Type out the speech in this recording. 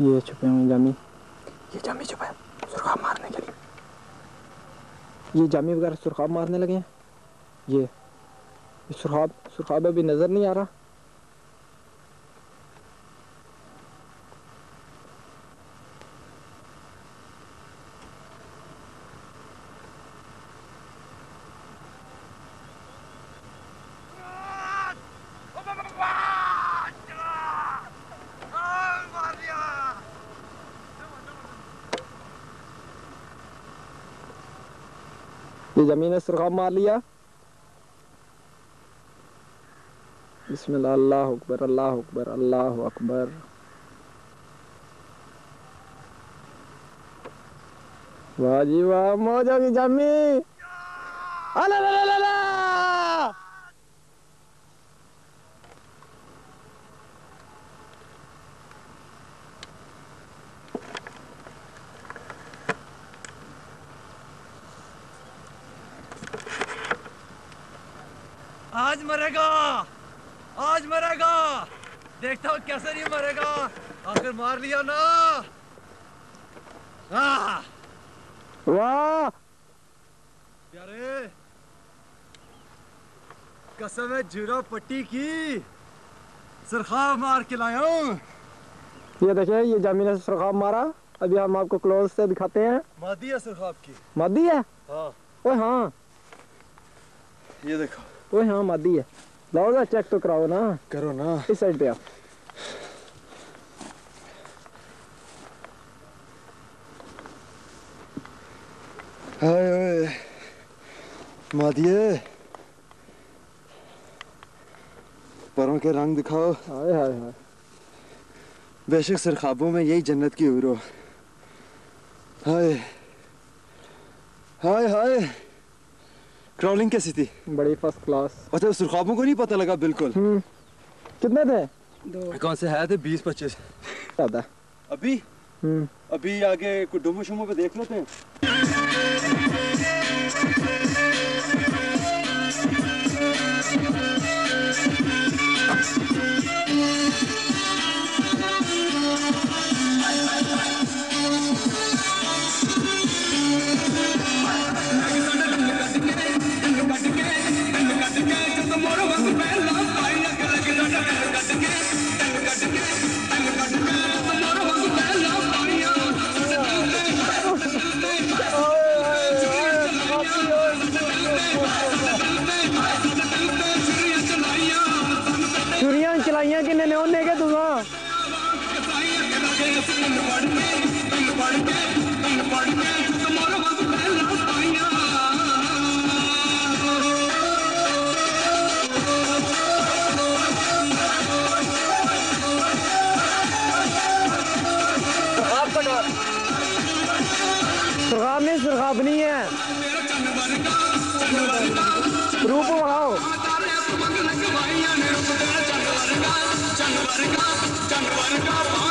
ये छुपे हुए जामी, ये जामी छुपा है सुरखाब मारने के लिए। ये जामी वगैरह सुरखाब मारने लगे हैं। ये सुरखाब अभी नज़र नहीं आ रहा। ये जमीन ने सुरखाब मार लिया। बिस्मिल्लाह, अल्लाह अकबर, अल्लाह अकबर, अल्लाह अकबर। वाह जी वाह, मौज होगी जमी। अला ला ला ला, आज मरेगा, आज मरेगा। देखता हूँ कैसे नहीं मरेगा। आखिर मार लिया ना। वाह प्यारे, कसम है जीरा पट्टी की, सुरखाब मार के लाया हूँ। ये देखिए, ये जामी ने सुरखाब मारा। अभी हम आपको क्लोज से दिखाते हैं। मादी है सुरखाब की, मादी है। हाँ ओए हाँ, ये देखो, ओए हाँ मादी है। लाओ ना, चेक तो कराओ ना, करो ना। इस साइड पे आओ। हाय ओए मादी है, परों के रंग दिखाओ। हाय हाय हाय, बेशक सुरखाबों में यही जन्नत की हूर हो। हाय हाय हाय, क्रॉलिंग कैसी थी? बड़ी फर्स्ट क्लास। अच्छा, सुरखाबों को नहीं पता लगा बिल्कुल। कितने थे? दो। कौन से है थे? 20-25 ज्यादा। अभी अभी आगे कुछ डुमो शुमो पे देख लेते हैं। सुरखाब नहीं है, रूप बढ़ाओ। चंद